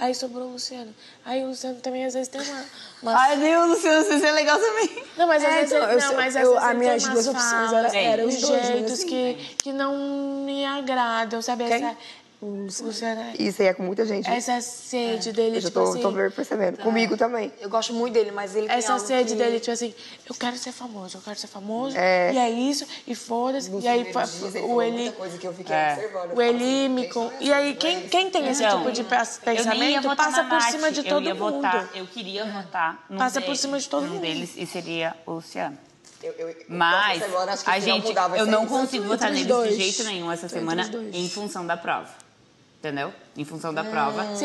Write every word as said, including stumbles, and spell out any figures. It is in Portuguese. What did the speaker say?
Aí sobrou o Luciano. Aí o Luciano também às vezes tem uma... uma... Ai, Deus, Luciano, você é legal também. Não, mas às é, vezes... Não, eu, não, mas às eu, vezes a minhas duas opções eram era os dois, jeitos assim, que, né? que não me agradam, sabe? Quem? Essa... Luciano. Isso aí é com muita gente. Essa sede é. dele, eu tipo tô, assim... Eu tô percebendo. Tá. Comigo também. Eu gosto muito dele, mas ele tem Essa sede que... dele, tipo assim... Eu quero ser famoso, eu quero ser famoso. É. E é isso, e foda-se. E aí fa... dias, o Eli... coisa que eu fiquei é. observando. O Eli me... Com... E aí, quem, quem tem esse então, tipo de pensamento passa por cima de todo eu ia mundo. Votar, eu queria votar no Passa dele, por cima de todo mundo. Um deles, e seria o Luciano. Eu, eu, mas, agora, acho que a gente... Mudar, eu não consigo votar nele de jeito nenhum essa semana em função da prova. Entendeu? Em função da hum. prova.